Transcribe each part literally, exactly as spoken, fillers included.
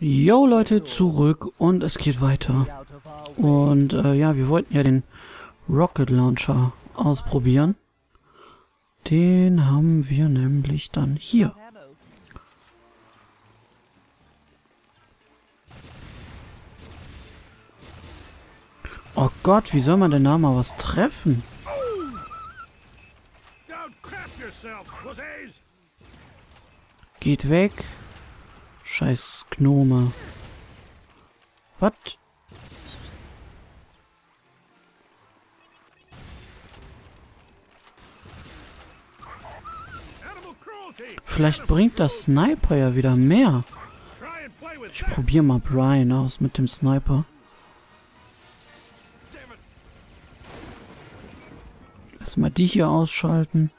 Yo Leute, zurück und es geht weiter. Und äh, ja, wir wollten ja den Rocket Launcher ausprobieren. Den haben wir nämlich dann hier. Oh Gott, wie soll man denn da mal was treffen? Geht weg. Scheiß Gnome. Was? Vielleicht bringt der Sniper ja wieder mehr. Ich probiere mal Brian aus mit dem Sniper. Lass mal die hier ausschalten.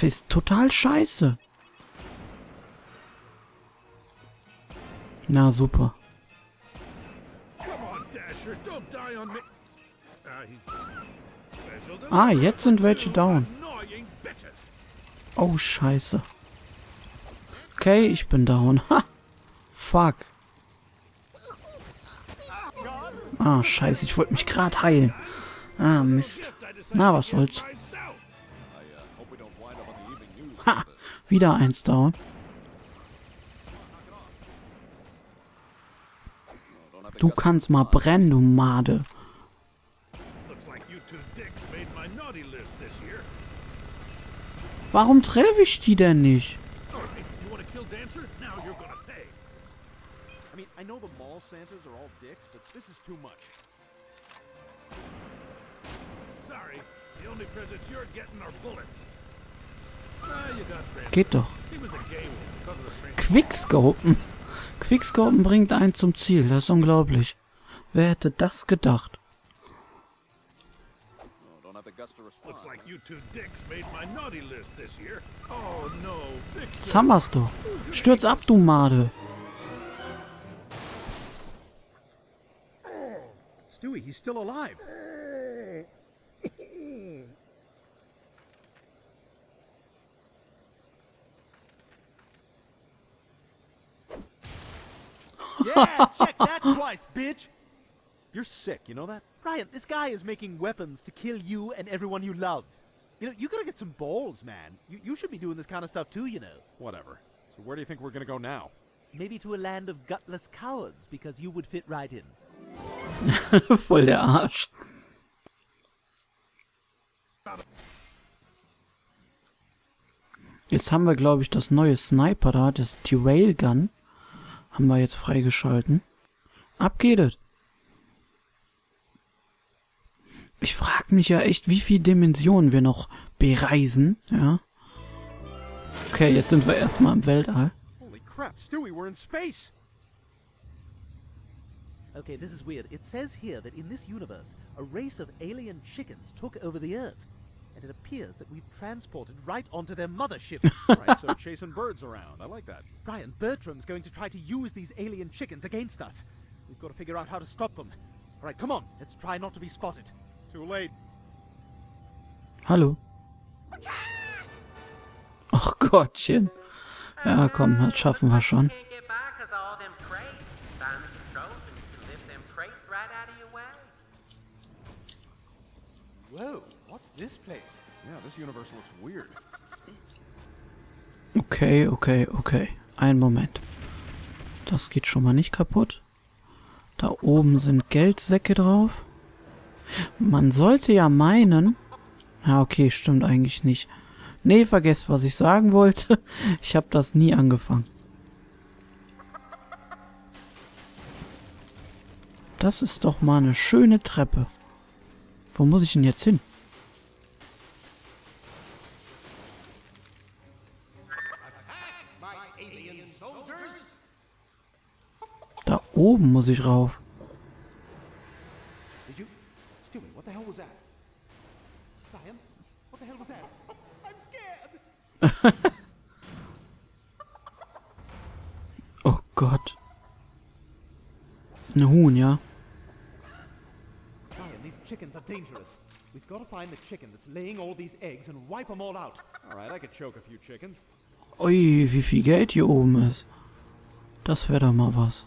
Ist total scheiße. Na super. Ah, jetzt sind welche down. Oh, scheiße. Okay, ich bin down. Ha! Fuck. Ah, scheiße, ich wollte mich gerade heilen. Ah, Mist. Na, was soll's. Ha! Wieder eins down. Du kannst mal brennen, du Made. Warum treffe ich die denn nicht? Geht doch. Quickscopen. Quickscopen bringt einen zum Ziel. Das ist unglaublich. Wer hätte das gedacht? Jetzt haben wir's doch. Stürz ab, du Made. Stewie, he's still alive. Yeah, check that twice, bitch! You're sick, you know that? Ryan, this guy is making weapons to kill you and everyone you love. You know, you gotta get some balls, man. You, you should be doing this kind of stuff too, you know. Whatever. So where do you think we're gonna go now? Maybe to a land of gutless cowards, because you would fit right in. Voll der Arsch. Jetzt haben wir, glaube ich, das neue Sniper da, das die Railgun. Haben wir jetzt freigeschalten. Ab geht es. Ich frage mich ja echt, wie viele Dimensionen wir noch bereisen. Ja. Okay, jetzt sind wir erstmal im Weltall. Holy crap, Stewie, we're in space. Okay, this is weird. It says here that in this universe a race of alien chickens took over the earth. And it appears that we've transported right onto their mothership. Right, so chasing birds around. I like that. Brian, Bertram's going to try to use these alien chickens against us. We've got to figure out how to stop them. All right, come on. Let's try not to be spotted. Too late. Hallo. Ach Gottchen. Ja, komm, das schaffen wir schon. Wow. Okay, okay, okay. Ein Moment. Das geht schon mal nicht kaputt. Da oben sind Geldsäcke drauf. Man sollte ja meinen... Ja, okay, stimmt eigentlich nicht. Nee, vergesst, was ich sagen wollte. Ich habe das nie angefangen. Das ist doch mal eine schöne Treppe. Wo muss ich denn jetzt hin? Da oben muss ich rauf. Oh Gott. Ein Huhn, ja? Chickens are dangerous. We've got to find the chicken that's laying all these eggs and wipe them all out. All right, I could choke a few chickens. Ui, wie viel Geld hier oben ist. Das wäre doch mal was.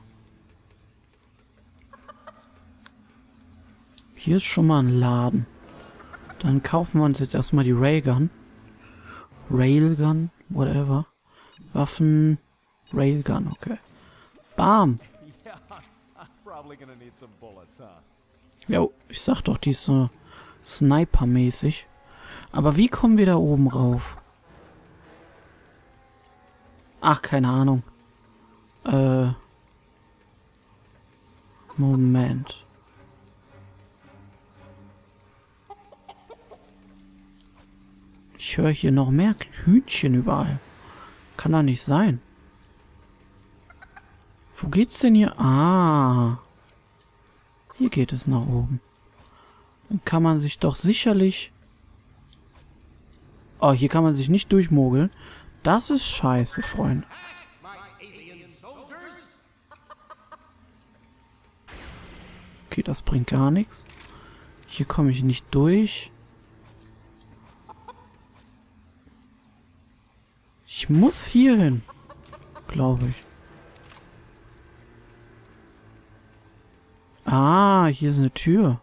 Hier ist schon mal ein Laden. Dann kaufen wir uns jetzt erstmal die Raygun. Railgun, whatever. Waffen, Railgun, okay. Bam! Jo, ich sag doch, die ist so snipermäßig. Aber wie kommen wir da oben rauf? Ach, keine Ahnung. Äh. Moment. Ich höre hier noch mehr Hühnchen überall. Kann doch nicht sein. Wo geht's denn hier? Ah. Hier geht es nach oben. Dann kann man sich doch sicherlich... Oh, hier kann man sich nicht durchmogeln. Das ist scheiße, Freunde. Okay, das bringt gar nichts. Hier komme ich nicht durch. Ich muss hier hin, glaube ich. Ah, hier ist eine Tür.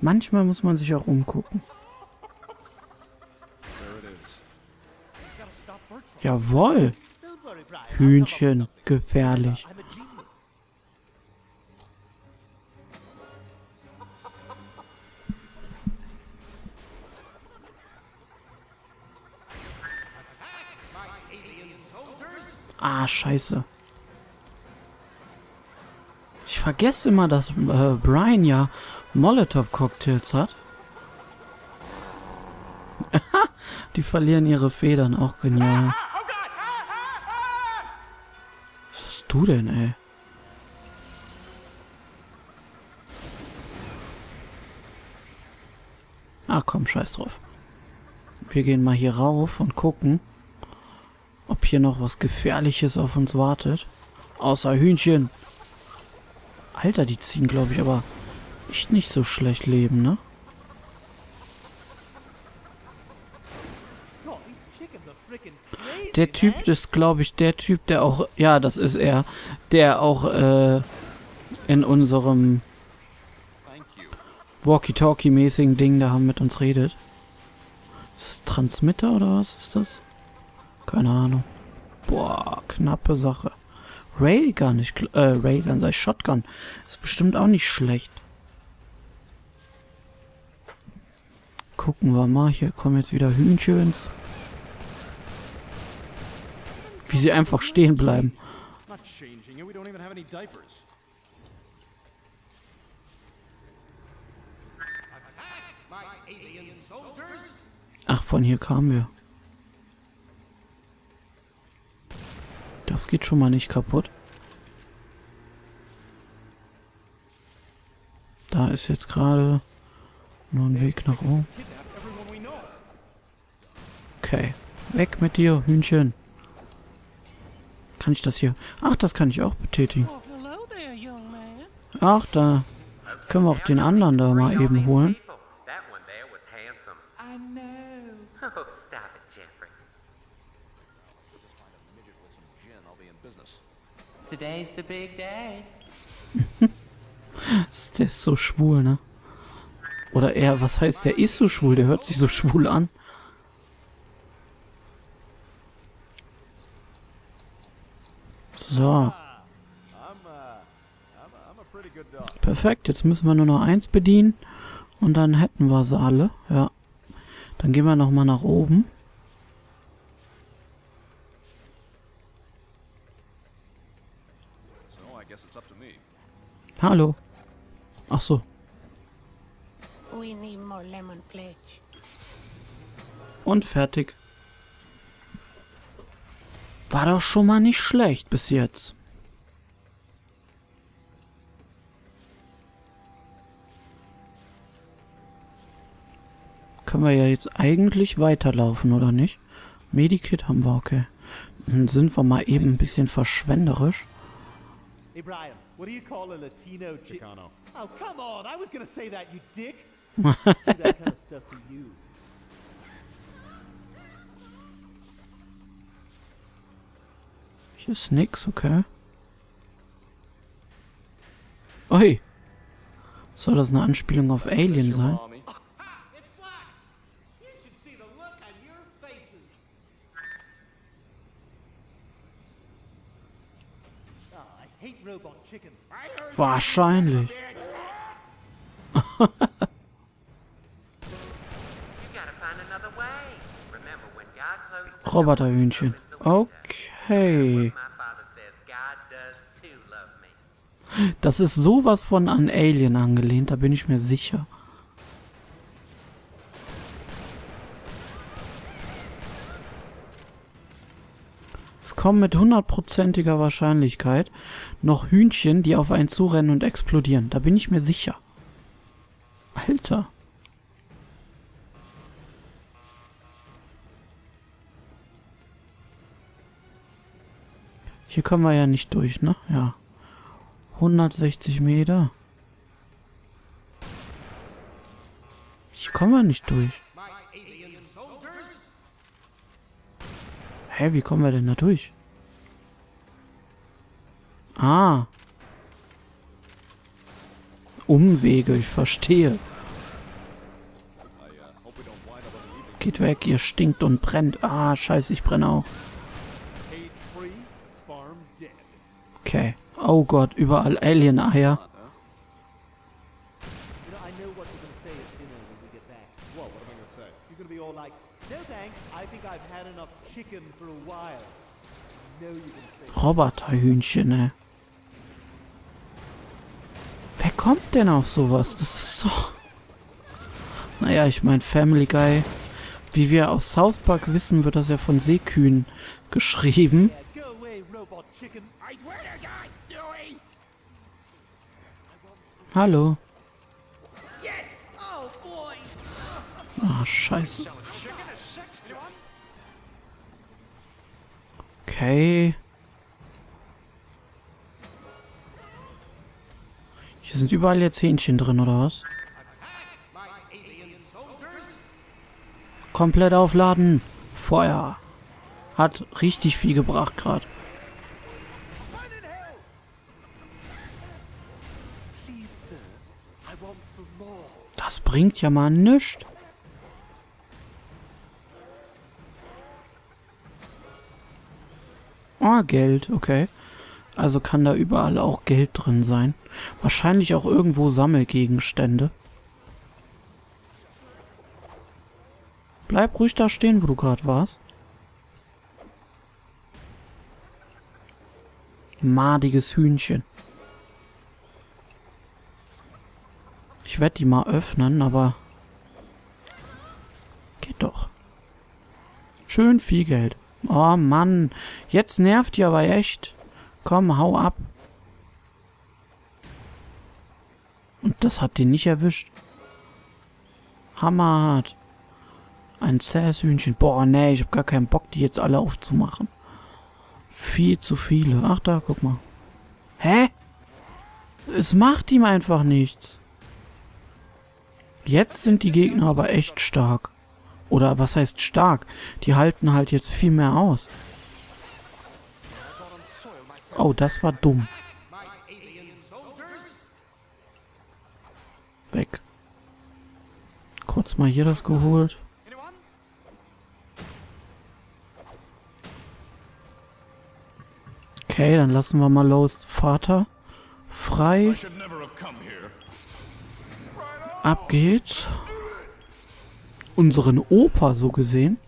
Manchmal muss man sich auch umgucken. Jawohl. Hühnchen, gefährlich. Ah, scheiße. Ich vergesse immer, dass äh, Brian ja Molotov-Cocktails hat. Die verlieren ihre Federn, auch genial. Was bist du denn, ey? Ah, komm, scheiß drauf. Wir gehen mal hier rauf und gucken, ob hier noch was Gefährliches auf uns wartet. Außer Hühnchen. Alter, die ziehen, glaube ich, aber echt nicht so schlecht leben, ne? Der Typ ist, glaube ich, der Typ, der auch... Ja, das ist er. Der auch äh, in unserem Walkie-Talkie-mäßigen Ding da mit uns redet. Ist das Transmitter oder was ist das? Keine Ahnung. Boah, knappe Sache. Railgun, ich, äh, Railgun, sei Shotgun. Ist bestimmt auch nicht schlecht. Gucken wir mal, hier kommen jetzt wieder Hühnchens. Wie sie einfach stehen bleiben. Ach, von hier kamen wir. Das geht schon mal nicht kaputt. Da ist jetzt gerade nur ein Weg nach oben. Okay. Weg mit dir, Hühnchen. Kann ich das hier? Ach, das kann ich auch betätigen. Ach, da können wir auch den anderen da mal eben holen. Today's the big day. Der ist so schwul, ne? Oder er, was heißt, der ist so schwul, der hört sich so schwul an. So. Perfekt, jetzt müssen wir nur noch eins bedienen. Und dann hätten wir sie alle, ja. Dann gehen wir nochmal nach oben. Hallo. Ach so. Und fertig. War doch schon mal nicht schlecht bis jetzt. Können wir ja jetzt eigentlich weiterlaufen, oder nicht? Medikit haben wir, okay. Dann sind wir mal eben ein bisschen verschwenderisch. Hey Brian, what do you call a Latino chick? Chicano. Oh, come on, I was gonna say that, you dick. I do that kind of stuff to you. Hier ist nix, okay. Oh hey. Soll das eine Anspielung auf Alien sein? Wahrscheinlich. Roboterhühnchen. Okay. Das ist sowas von an Alien angelehnt, da bin ich mir sicher. Es kommen mit hundertprozentiger Wahrscheinlichkeit noch Hühnchen, die auf einen zurennen und explodieren. Da bin ich mir sicher. Alter. Hier können wir ja nicht durch, ne? Ja. hundertsechzig Meter. Hier kommen wir nicht durch. Hä, wie kommen wir denn da durch? Ah. Umwege, ich verstehe. Geht weg, ihr stinkt und brennt. Ah, scheiße, ich brenne auch. Okay. Oh Gott, überall Alien-Eier. Roboterhühnchen, ne? Wer kommt denn auf sowas? Das ist doch... Naja, ich meine, Family Guy. Wie wir aus South Park wissen, wird das ja von Seekühen geschrieben. Hallo. Ah, scheiße. Okay. Hier sind überall jetzt Hähnchen drin, oder was? Komplett aufladen. Feuer. Hat richtig viel gebracht gerade. Das bringt ja mal nichts. Ah, Geld, okay. Also kann da überall auch Geld drin sein. Wahrscheinlich auch irgendwo Sammelgegenstände. Bleib ruhig da stehen, wo du gerade warst. Madiges Hühnchen. Ich werde die mal öffnen, aber geht doch. Schön viel Geld. Oh Mann, jetzt nervt ihr aber echt. Komm, hau ab. Und das hat den nicht erwischt. Hammerhart. Ein zähes Hühnchen. Boah, nee, ich habe gar keinen Bock, die jetzt alle aufzumachen. Viel zu viele. Ach da, guck mal. Hä? Es macht ihm einfach nichts. Jetzt sind die Gegner aber echt stark. Oder was heißt stark? Die halten halt jetzt viel mehr aus. Oh, das war dumm. Weg. Kurz mal hier das geholt. Okay, dann lassen wir mal los. Vater. Frei. Ab geht's. Unseren Opa so gesehen.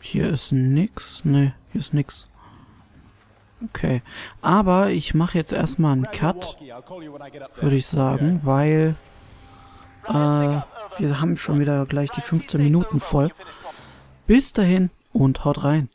Hier ist nix. Ne, hier ist nix. Okay. Aber ich mache jetzt erstmal einen Cut, würde ich sagen, weil äh, wir haben schon wieder gleich die fünfzehn Minuten voll. Bis dahin und haut rein.